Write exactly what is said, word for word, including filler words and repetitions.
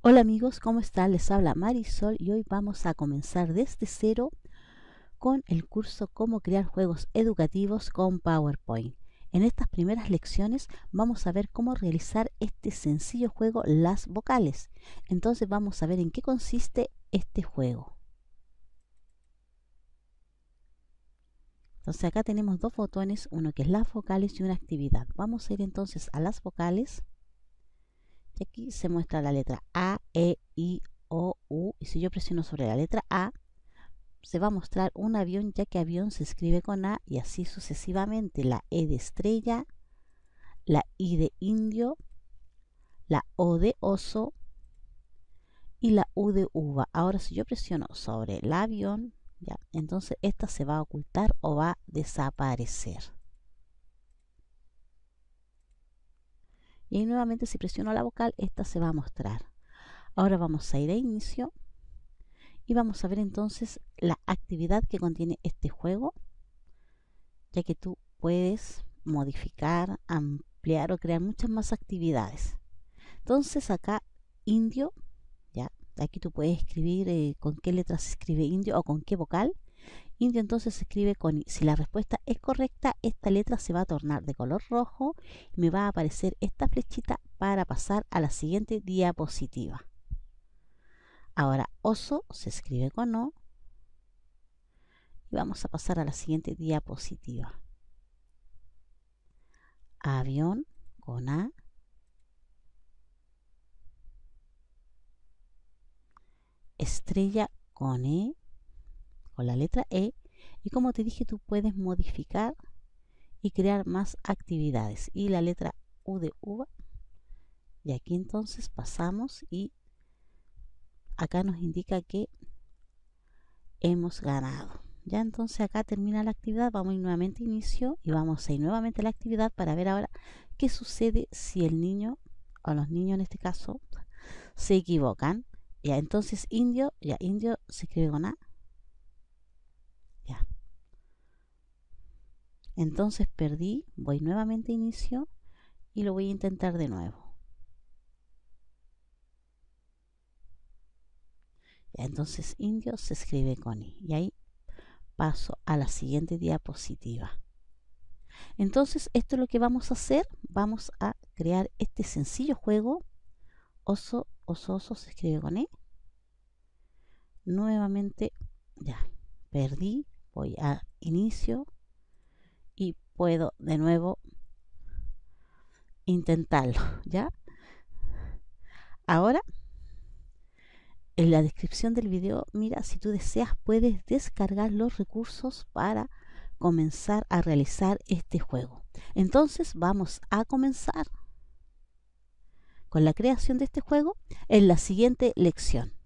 Hola amigos, ¿cómo están? Les habla Marisol y hoy vamos a comenzar desde cero con el curso Cómo crear juegos educativos con PowerPoint. En estas primeras lecciones vamos a ver cómo realizar este sencillo juego Las Vocales. Entonces vamos a ver en qué consiste este juego. Entonces acá tenemos dos botones, uno que es Las Vocales y una actividad. Vamos a ir entonces a Las Vocales. Y aquí se muestra la letra A, E, I, O, U. Y si yo presiono sobre la letra A, se va a mostrar un avión, ya que avión se escribe con A, y así sucesivamente. La E de estrella, la I de indio, la O de oso y la U de uva. Ahora si yo presiono sobre el avión, ya, entonces esta se va a ocultar o va a desaparecer. Y nuevamente si presiono la vocal, esta se va a mostrar. Ahora vamos a ir a inicio y vamos a ver entonces la actividad que contiene este juego, ya que tú puedes modificar, ampliar o crear muchas más actividades. Entonces acá indio, ya, aquí tú puedes escribir eh, con qué letra se escribe indio o con qué vocal. Indio entonces se escribe con I. Si la respuesta es correcta, esta letra se va a tornar de color rojo y me va a aparecer esta flechita para pasar a la siguiente diapositiva. Ahora oso se escribe con O y vamos a pasar a la siguiente diapositiva. Avión con A. Estrella con E. Con la letra E. Y como te dije, tú puedes modificar y crear más actividades. Y la letra U de uva, y aquí entonces pasamos y acá nos indica que hemos ganado. Ya entonces acá termina la actividad. Vamos a ir nuevamente a inicio y vamos a ir nuevamente a la actividad para ver ahora qué sucede si el niño o los niños en este caso se equivocan. Ya entonces indio, ya indio se escribe con A. Entonces perdí, voy nuevamente a inicio y lo voy a intentar de nuevo. Ya, entonces indio se escribe con I. Y ahí paso a la siguiente diapositiva. Entonces esto es lo que vamos a hacer. Vamos a crear este sencillo juego. Oso, oso, oso se escribe con E. Nuevamente, ya, perdí, voy a inicio. Y puedo de nuevo intentarlo, ¿ya? Ahora, en la descripción del video, mira, si tú deseas, puedes descargar los recursos para comenzar a realizar este juego. Entonces, vamos a comenzar con la creación de este juego en la siguiente lección.